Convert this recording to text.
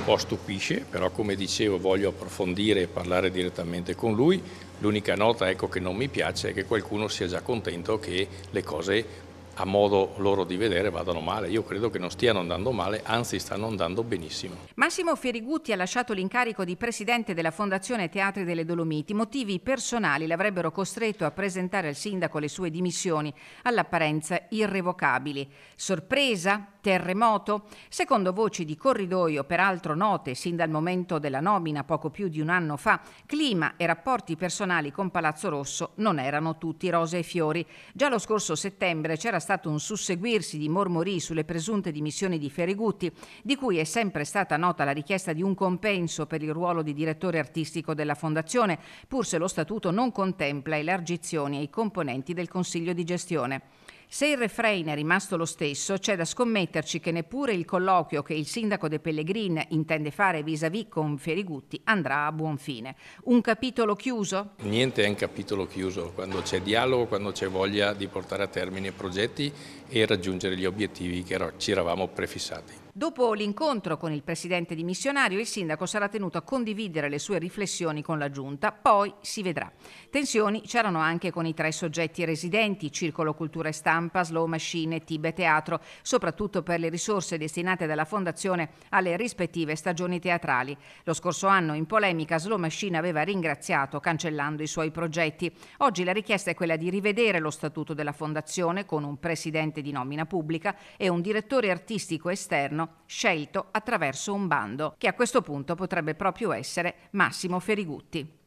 un po' stupisce, però come dicevo voglio approfondire e parlare direttamente con lui. L'unica nota, ecco, che non mi piace è che qualcuno sia già contento che le cose a modo loro di vedere vadano male. Io credo che non stiano andando male, anzi stanno andando benissimo. Massimo Ferigutti ha lasciato l'incarico di presidente della Fondazione Teatri delle Dolomiti. Motivi personali l'avrebbero costretto a presentare al sindaco le sue dimissioni, all'apparenza irrevocabili. Sorpresa? Terremoto? Secondo voci di corridoio, peraltro note sin dal momento della nomina poco più di un anno fa, clima e rapporti personali con Palazzo Rosso non erano tutti rose e fiori. Già lo scorso settembre c'era stato un susseguirsi di mormorii sulle presunte dimissioni di Ferigutti, di cui è sempre stata nota la richiesta di un compenso per il ruolo di direttore artistico della Fondazione, pur se lo statuto non contempla elargizioni ai componenti del Consiglio di gestione. Se il refrain è rimasto lo stesso, c'è da scommetterci che neppure il colloquio che il sindaco De Pellegrin intende fare vis-à-vis con Ferigutti andrà a buon fine. Un capitolo chiuso? Niente è un capitolo chiuso. Quando c'è dialogo, quando c'è voglia di portare a termine progetti e raggiungere gli obiettivi che ci eravamo prefissati. Dopo l'incontro con il presidente dimissionario, il sindaco sarà tenuto a condividere le sue riflessioni con la giunta, poi si vedrà. Tensioni c'erano anche con i tre soggetti residenti, Circolo Cultura e Stampa, Slow Machine e Teatro, soprattutto per le risorse destinate dalla Fondazione alle rispettive stagioni teatrali. Lo scorso anno in polemica Slow Machine aveva ringraziato cancellando i suoi progetti. Oggi la richiesta è quella di rivedere lo statuto della Fondazione con un presidente di nomina pubblica e un direttore artistico esterno scelto attraverso un bando, che a questo punto potrebbe proprio essere Massimo Ferigutti.